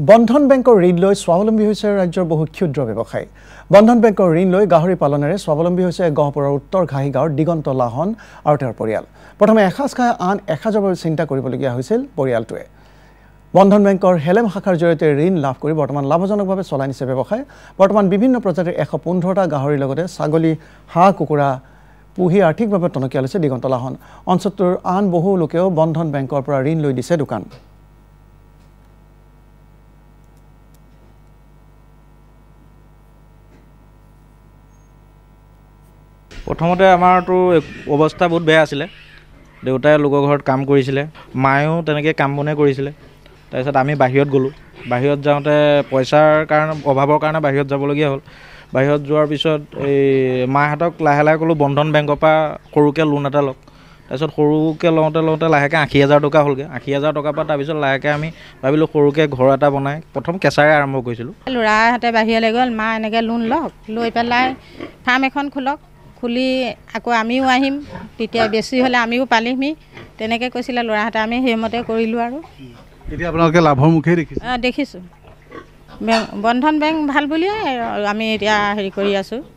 Bondhon Bank or Rinloy, Swavolombi Husser, Rajor Bohu Kudro Bebokai. Bondhon Bank or Rinloy, Gahori Palonere, Swavolombi Husser, Gahopor, Torkahigar, Digonto Lahon, Outer Porial. Potome Haska and Ekazabal Sinta Kuripolia Husel, Porial Tue. Bondhon Bank or Helem Hakar Jurate Rin Lafkuri, Bottoman Labazon of Solani Sebebokai, Bottoman Bibino Project Ekapunta, Gahori Logote, Sagoli, Ha Kukura. পুহি আৰ্থিকভাৱে টনকিয়াল হৈছে দিগন্ত লাহন অঞ্চলটোৰ আন বহু লোকেও বন্ধন বেংকৰ পৰা ঋণ লৈ দিছে দোকান প্ৰথমতে আমাৰটো অৱস্থা বহুত বেয়া আছিল দেউতাই লোকৰ ঘৰত কাম কৰিছিল মায়েও তেনেকে কাম বনে কৰিছিল তাৰছত আমি বাহিৰত গলো বাহিৰত যাওঁতে পইচাৰ কাৰণ অভাৱৰ কাৰণে বাহিৰত যাবলগীয়া হ'ল বাইহত যোৱাৰ পিছত এই মাহতক লাহেলাই কলো বন্ধন বেংকৰ পৰা খৰুকে লোন এটা লক তাৰছত খৰুকে লওঁতে লাহেকৈ 80000 টকা হ'লগে 80000 টকা পা তাৰ পিছত লাহেকৈ আমি ভাবিলো খৰুকে ঘৰ এটা বনাই প্ৰথম কেচাৰে আৰম্ভ কৰিছিলো লৰাহতে বাহিৰলৈ গল মা এনেকৈ লোন লক লৈ পেলাই ফাৰ্ম এখন খুলক খুলি আকৌ আমিও আহিম তেতিয়া বেছি হলে আমিও পালিমি তেনেকৈ কৈছিল লৰাহতে আমি হেমতে কৰিলো আৰু এতিয়া আপোনালোকে লাভৰ মুখে দেখিছো দেখিছো Bondhon Bank ভাল বুলিয়ে আমি এতিয়া হেৰি কৰি আছো